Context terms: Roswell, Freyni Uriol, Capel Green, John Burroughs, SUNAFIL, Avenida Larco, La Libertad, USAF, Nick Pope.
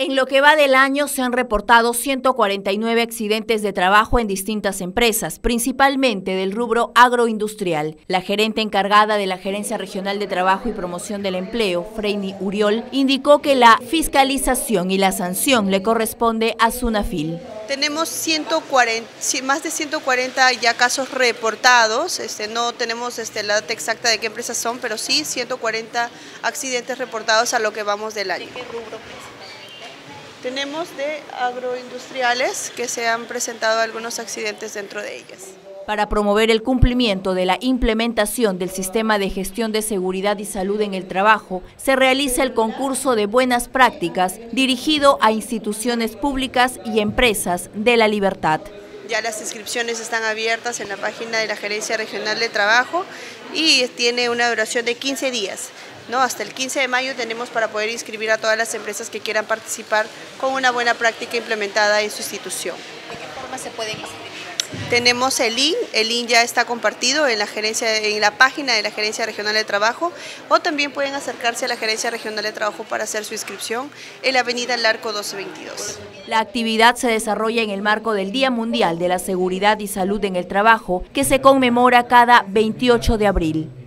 En lo que va del año se han reportado 149 accidentes de trabajo en distintas empresas, principalmente del rubro agroindustrial. La gerente encargada de la Gerencia Regional de Trabajo y Promoción del Empleo, Freyni Uriol, indicó que la fiscalización y la sanción le corresponde a SUNAFIL. Tenemos más de 140 ya casos reportados, no tenemos la data exacta de qué empresas son, pero sí 140 accidentes reportados a lo que vamos del año. ¿De qué rubro? Tenemos de agroindustriales que se han presentado algunos accidentes dentro de ellas. Para promover el cumplimiento de la implementación del Sistema de Gestión de Seguridad y Salud en el Trabajo, se realiza el concurso de buenas prácticas dirigido a instituciones públicas y empresas de La Libertad. Ya las inscripciones están abiertas en la página de la Gerencia Regional de Trabajo y tiene una duración de 15 días. Hasta el 15 de mayo tenemos para poder inscribir a todas las empresas que quieran participar con una buena práctica implementada en su institución. ¿De qué forma se pueden inscribir? Tenemos el link ya está compartido en la página de la Gerencia Regional de Trabajo, o también pueden acercarse a la Gerencia Regional de Trabajo para hacer su inscripción en la Avenida Larco 1222. La actividad se desarrolla en el marco del Día Mundial de la Seguridad y Salud en el Trabajo, que se conmemora cada 28 de abril.